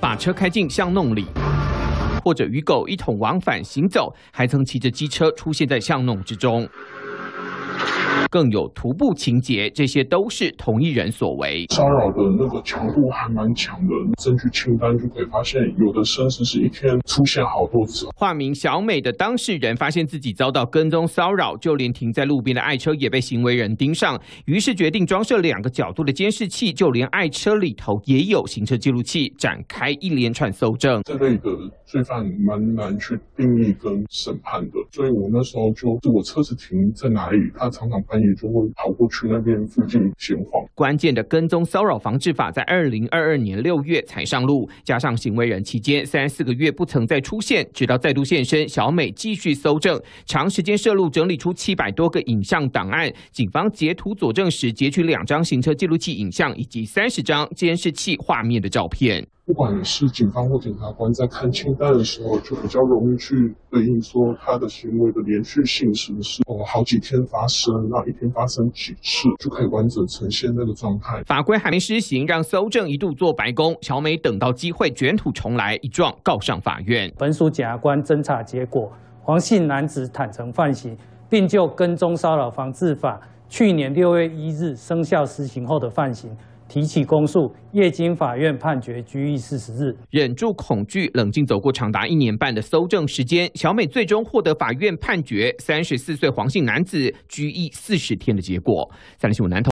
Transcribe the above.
把车开进巷弄里，或者与狗一同往返行走，还曾骑着机车出现在巷弄之中，更有徒步情节，这些都是同一人所为。骚扰的那个强度还蛮强的，根据清单就可以发现，有的甚至是一天出现好多次。化名小美的当事人发现自己遭到跟踪骚扰，就连停在路边的爱车也被行为人盯上，于是决定装设2个角度的监视器，就连爱车里头也有行车记录器，展开一连串搜证。这类的罪犯蛮难去定义跟审判的，所以我那时候就是我车子停在哪里，他常常半夜就会跑过去那边附近闲晃。关键的跟踪骚扰防治法在2022年6月才上路，加上行为人期间34个月不曾再出现，直到再度现身，小美继续搜证，长时间摄录整理出700多个影像档案，警方截图佐证时截取2张行车记录器影像以及30张监视器画面的照片。不管是警方或检察官在看清单的时候，就比较容易去对应说他的行为的连续性是不是好几天发生，那一天发生几次，就可以完整呈现那个状态。法规还没施行，让搜证一度做白工，小美等到机会卷土重来，一状告上法院。本署检察官侦查结果，黄姓男子坦诚犯行，并就跟踪骚扰防治法去年6月1日生效施行后的犯行提起公诉，业经法院判决拘役40日。忍住恐惧，冷静走过长达1年半的搜证时间，小美最终获得法院判决34岁黄姓男子拘役40天的结果。三立新闻南投。